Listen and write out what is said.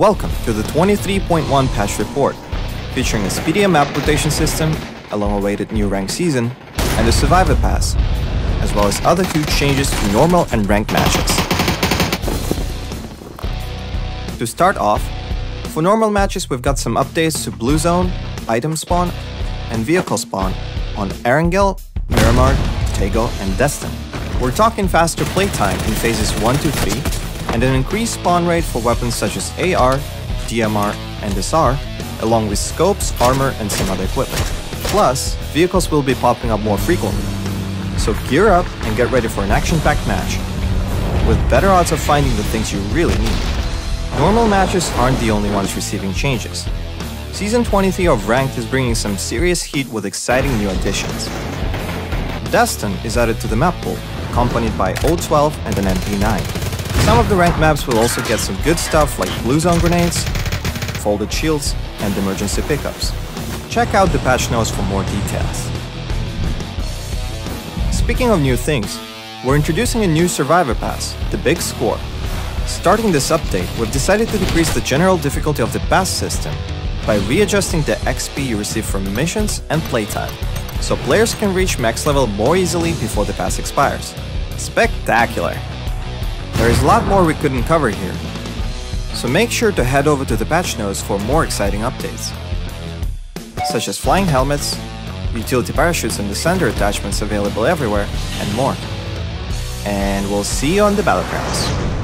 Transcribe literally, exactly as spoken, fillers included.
Welcome to the twenty-three point one patch report, featuring a speedier map rotation system, a long-awaited new ranked season, and a survivor pass, as well as other huge changes to normal and ranked matches. To start off, for normal matches we've got some updates to blue zone, item spawn, and vehicle spawn on Erangel, Miramar, Tego, and Destin. We're talking faster playtime in phases one to three, and an increased spawn rate for weapons such as A R, D M R, and S R, along with scopes, armor, and some other equipment. Plus, vehicles will be popping up more frequently, so gear up and get ready for an action-packed match, with better odds of finding the things you really need. Normal matches aren't the only ones receiving changes. Season twenty-three of Ranked is bringing some serious heat with exciting new additions. Destin is added to the map pool, accompanied by O twelve and an M P nine. Some of the ranked maps will also get some good stuff like blue zone grenades, folded shields, and emergency pickups. Check out the patch notes for more details. Speaking of new things, we're introducing a new survivor pass, the Big Score. Starting this update, we've decided to decrease the general difficulty of the pass system by readjusting the X P you receive from missions and playtime, so players can reach max level more easily before the pass expires. Spectacular! There is a lot more we couldn't cover here, so make sure to head over to the patch notes for more exciting updates, such as flying helmets, utility parachutes and descender attachments available everywhere, and more. And we'll see you on the battlegrounds.